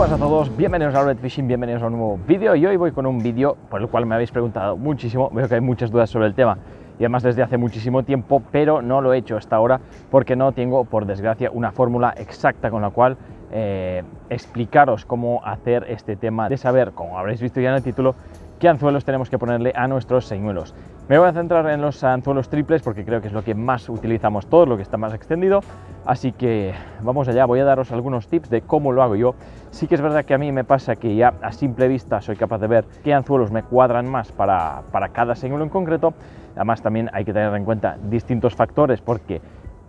buenas a todos, bienvenidos a Lured Fishing, bienvenidos a un nuevo vídeo. Y hoy voy con un vídeo por el cual me habéis preguntado muchísimo. Veo que hay muchas dudas sobre el tema y además desde hace muchísimo tiempo, pero no lo he hecho hasta ahora porque no tengo, por desgracia, una fórmula exacta con la cual explicaros cómo hacer este tema de saber, como habréis visto ya en el título, qué anzuelos tenemos que ponerle a nuestros señuelos. Me voy a centrar en los anzuelos triples porque creo que es lo que más utilizamos todos, lo que está más extendido. Así que vamos allá, voy a daros algunos tips de cómo lo hago yo. Sí que es verdad que a mí me pasa que ya a simple vista soy capaz de ver qué anzuelos me cuadran más para cada señuelo en concreto. Además también hay que tener en cuenta distintos factores porque...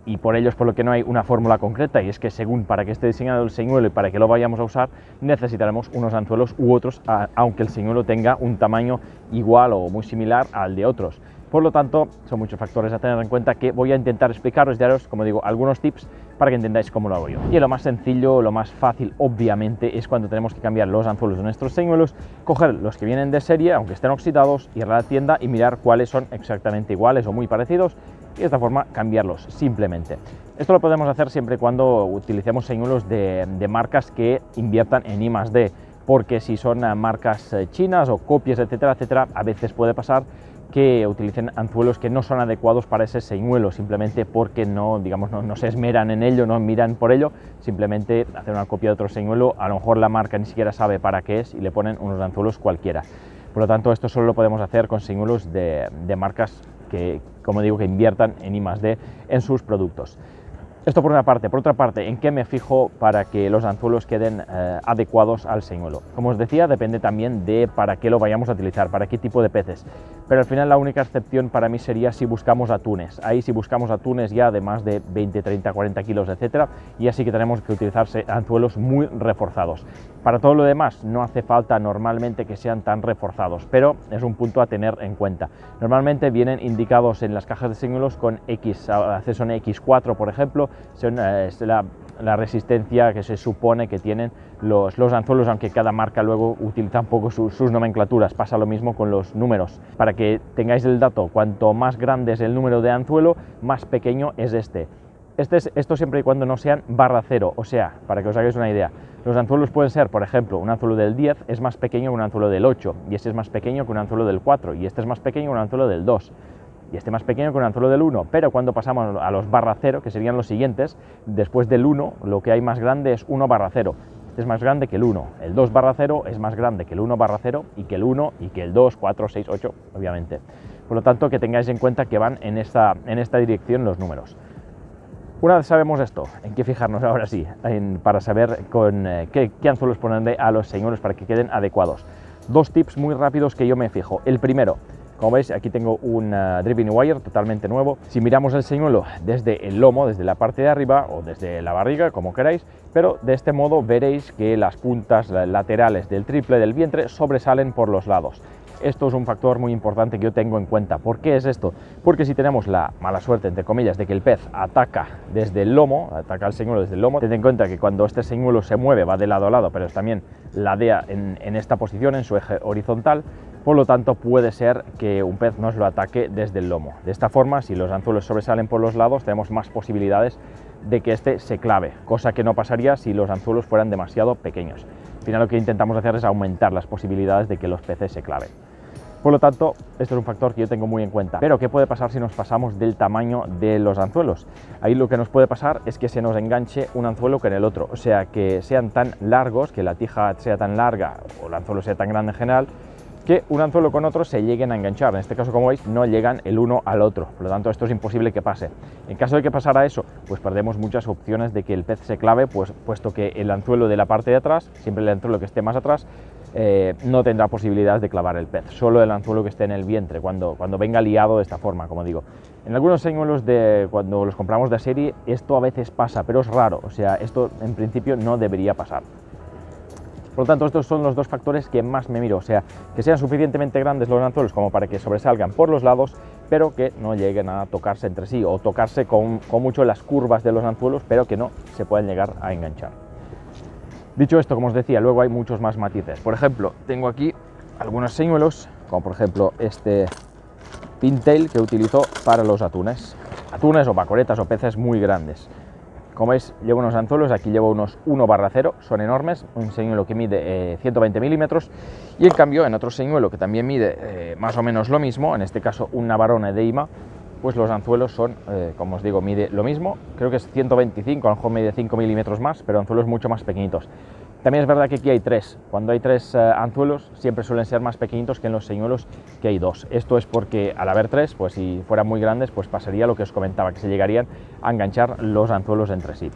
y por ello es por lo que no hay una fórmula concreta, y es que según para que esté diseñado el señuelo y para que lo vayamos a usar, necesitaremos unos anzuelos u otros, aunque el señuelo tenga un tamaño igual o muy similar al de otros. Por lo tanto, son muchos factores a tener en cuenta que voy a intentar explicaros y daros, como digo, algunos tips para que entendáis cómo lo hago yo. Y lo más sencillo, lo más fácil, obviamente, es cuando tenemos que cambiar los anzuelos de nuestros señuelos, coger los que vienen de serie, aunque estén oxidados, ir a la tienda y mirar cuáles son exactamente iguales o muy parecidos, y de esta forma cambiarlos, simplemente. Esto lo podemos hacer siempre y cuando utilicemos señuelos de marcas que inviertan en I+D, porque si son marcas chinas o copias, etcétera, etcétera, a veces puede pasar que utilicen anzuelos que no son adecuados para ese señuelo, simplemente porque no, digamos, no se esmeran en ello, no miran por ello, simplemente hacen una copia de otro señuelo, a lo mejor la marca ni siquiera sabe para qué es y le ponen unos anzuelos cualquiera. Por lo tanto, esto solo lo podemos hacer con señuelos de marcas que, como digo, que inviertan en I+D en sus productos. Esto por una parte. Por otra parte, ¿en qué me fijo para que los anzuelos queden adecuados al señuelo? Como os decía, depende también de para qué lo vayamos a utilizar, para qué tipo de peces. Pero al final la única excepción para mí sería si buscamos atunes. Ahí si buscamos atunes ya de más de 20, 30, 40 kilos, etcétera, y así que tenemos que utilizarse anzuelos muy reforzados. Para todo lo demás no hace falta normalmente que sean tan reforzados, pero es un punto a tener en cuenta. Normalmente vienen indicados en las cajas de señuelos con X, a veces son X4 por ejemplo, es la resistencia que se supone que tienen los anzuelos, aunque cada marca luego utiliza un poco sus nomenclaturas. Pasa lo mismo con los números. Para que tengáis el dato, cuanto más grande es el número de anzuelo, más pequeño es este. Esto siempre y cuando no sean /0, o sea, para que os hagáis una idea, los anzuelos pueden ser, por ejemplo, un anzuelo del 10 es más pequeño que un anzuelo del 8, y este es más pequeño que un anzuelo del 4, y este es más pequeño que un anzuelo del 2. Y este más pequeño que un anzuelo del 1, pero cuando pasamos a los /0, que serían los siguientes, después del 1 lo que hay más grande es 1/0, este es más grande que el 1, el 2/0 es más grande que el 1/0 y que el 1 y que el 2, 4, 6, 8, obviamente. Por lo tanto, que tengáis en cuenta que van en esta dirección los números. Una vez sabemos esto, ¿en qué fijarnos ahora sí? Para saber con qué anzuelos ponerle a los señuelos para que queden adecuados. Dos tips muy rápidos que yo me fijo. El primero, como veis, aquí tengo un Dripping Wire totalmente nuevo. Si miramos el señuelo desde el lomo, desde la parte de arriba o desde la barriga, como queráis, pero de este modo veréis que las puntas laterales del triple del vientre sobresalen por los lados. Esto es un factor muy importante que yo tengo en cuenta. ¿Por qué es esto? Porque si tenemos la mala suerte, entre comillas, de que el pez ataca desde el lomo, ataca el señuelo desde el lomo, tened en cuenta que cuando este señuelo se mueve va de lado a lado, pero también ladea en esta posición, en su eje horizontal. Por lo tanto, puede ser que un pez nos lo ataque desde el lomo. De esta forma, si los anzuelos sobresalen por los lados, tenemos más posibilidades de que este se clave, cosa que no pasaría si los anzuelos fueran demasiado pequeños. Al final lo que intentamos hacer es aumentar las posibilidades de que los peces se claven. Por lo tanto, esto es un factor que yo tengo muy en cuenta. Pero, ¿qué puede pasar si nos pasamos del tamaño de los anzuelos? Ahí lo que nos puede pasar es que se nos enganche un anzuelo que en el otro. O sea, que sean tan largos, que la tija sea tan larga o el anzuelo sea tan grande en general, que un anzuelo con otro se lleguen a enganchar. En este caso, como veis, no llegan el uno al otro. Por lo tanto, esto es imposible que pase. En caso de que pasara eso, pues perdemos muchas opciones de que el pez se clave, pues, puesto que el anzuelo de la parte de atrás, siempre el anzuelo que esté más atrás, no tendrá posibilidad de clavar el pez, solo el anzuelo que esté en el vientre, cuando venga liado de esta forma, como digo. En algunos señuelos, cuando los compramos de serie, esto a veces pasa, pero es raro. O sea, esto en principio no debería pasar. Por lo tanto, estos son los dos factores que más me miro, o sea, que sean suficientemente grandes los anzuelos como para que sobresalgan por los lados, pero que no lleguen a tocarse entre sí, o tocarse con mucho las curvas de los anzuelos, pero que no se puedan llegar a enganchar. Dicho esto, como os decía, luego hay muchos más matices. Por ejemplo, tengo aquí algunos señuelos, como por ejemplo este pintail que utilizo para los atunes o pacoretas o peces muy grandes. Como veis, llevo unos anzuelos, aquí llevo unos 1/0, son enormes, un señuelo que mide 120 milímetros, y en cambio en otro señuelo que también mide más o menos lo mismo, en este caso un Navarone de IMA, pues los anzuelos son, como os digo, mide lo mismo, creo que es 125, a lo mejor mide 5 milímetros más, pero anzuelos mucho más pequeñitos. También es verdad que aquí hay tres, cuando hay tres anzuelos siempre suelen ser más pequeñitos que en los señuelos que hay dos. Esto es porque al haber tres, pues si fueran muy grandes, pues pasaría lo que os comentaba, que se llegarían a enganchar los anzuelos entre sí.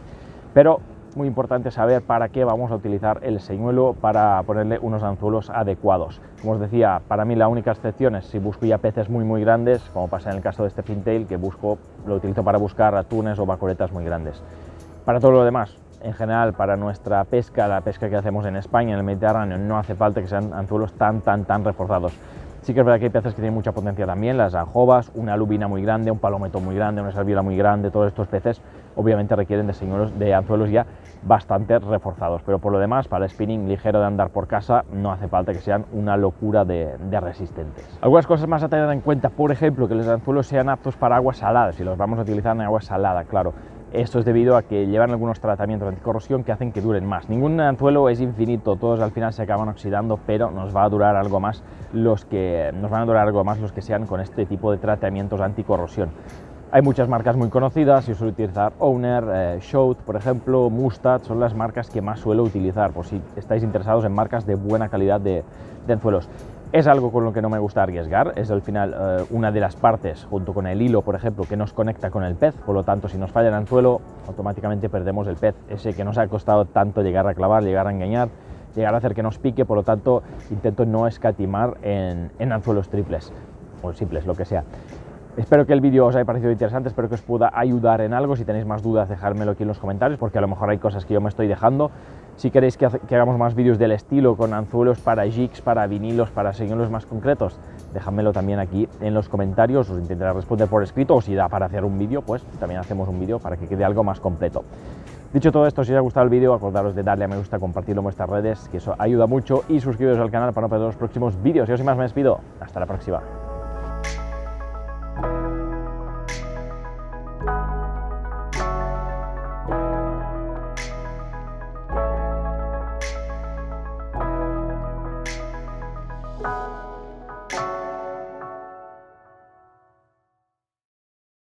Pero muy importante saber para qué vamos a utilizar el señuelo para ponerle unos anzuelos adecuados. Como os decía, para mí la única excepción es si busco ya peces muy muy grandes, como pasa en el caso de este fintail, que lo utilizo para buscar atunes o vacoretas muy grandes. Para todo lo demás, en general, para nuestra pesca, la pesca que hacemos en España, en el Mediterráneo, no hace falta que sean anzuelos tan reforzados. Sí que es verdad que hay peces que tienen mucha potencia también, las anjobas, una lubina muy grande, un palometo muy grande, una servila muy grande, todos estos peces obviamente requieren de anzuelos ya bastante reforzados, pero por lo demás, para el spinning ligero de andar por casa, no hace falta que sean una locura de resistentes. Algunas cosas más a tener en cuenta, por ejemplo, que los anzuelos sean aptos para agua salada, si los vamos a utilizar en agua salada, claro. Esto es debido a que llevan algunos tratamientos de anticorrosión que hacen que duren más. Ningún anzuelo es infinito, todos al final se acaban oxidando, pero nos va a durar algo más los que sean con este tipo de tratamientos anticorrosión. Hay muchas marcas muy conocidas, yo suelo utilizar Owner, Shout, por ejemplo, Mustad, son las marcas que más suelo utilizar, por si estáis interesados en marcas de buena calidad de anzuelos. Es algo con lo que no me gusta arriesgar, es al final una de las partes, junto con el hilo, por ejemplo, que nos conecta con el pez, por lo tanto, si nos falla el anzuelo, automáticamente perdemos el pez, ese que nos ha costado tanto llegar a clavar, llegar a engañar, llegar a hacer que nos pique, por lo tanto, intento no escatimar en anzuelos triples, o simples, lo que sea. Espero que el vídeo os haya parecido interesante, espero que os pueda ayudar en algo. Si tenéis más dudas, dejármelo aquí en los comentarios, porque a lo mejor hay cosas que yo me estoy dejando. Si queréis que hagamos más vídeos del estilo, con anzuelos para jigs, para vinilos, para señuelos más concretos, dejadmelo también aquí en los comentarios, os intentaré responder por escrito, o si da para hacer un vídeo, pues también hacemos un vídeo para que quede algo más completo. Dicho todo esto, si os ha gustado el vídeo, acordaros de darle a me gusta, compartirlo en vuestras redes, que eso ayuda mucho, y suscribiros al canal para no perder los próximos vídeos. Yo sin más me despido, hasta la próxima.